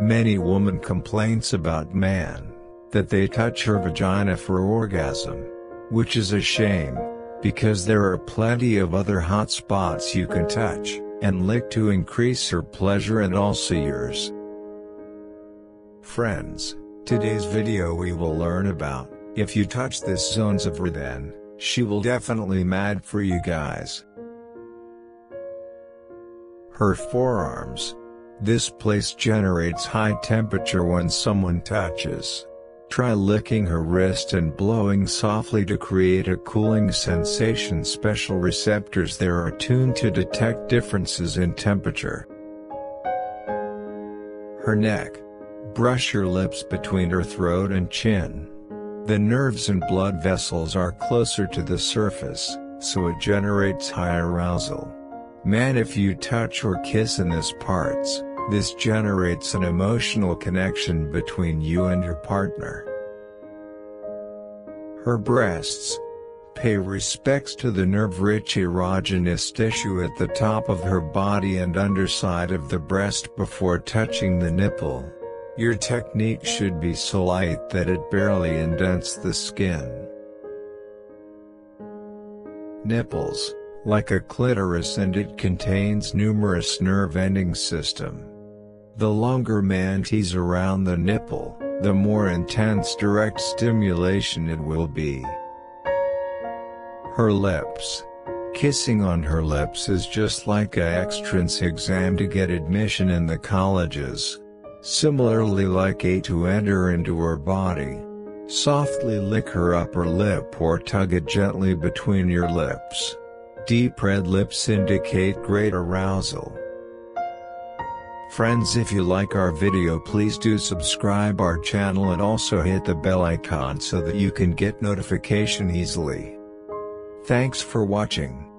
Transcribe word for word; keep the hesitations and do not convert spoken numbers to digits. Many woman complaints about man, that they touch her vagina for orgasm. Which is a shame, because there are plenty of other hot spots you can touch, and lick to increase her pleasure and also yours. Friends, today's video we will learn about, if you touch this zones of her then, she will definitely mad for you guys. Her forearms. This place generates high temperature when someone touches. Try licking her wrist and blowing softly to create a cooling sensation. Special receptors there are tuned to detect differences in temperature. Her neck. Brush your lips between her throat and chin. The nerves and blood vessels are closer to the surface, so it generates high arousal. Man, if you touch or kiss in this parts, this generates an emotional connection between you and your partner. Her breasts. Pay respects to the nerve-rich erogenous tissue at the top of her body and underside of the breast before touching the nipple. Your technique should be so light that it barely indents the skin. Nipples. Like a clitoris, and it contains numerous nerve ending system. The longer man teases around the nipple, the more intense direct stimulation it will be. Her lips. Kissing on her lips is just like a entrance exam to get admission in the colleges. Similarly like a to enter into her body. Softly lick her upper lip or tug it gently between your lips. Deep red lips indicate great arousal. Friends, if you like our video, please do subscribe our channel and also hit the bell icon so that you can get notification easily. Thanks for watching.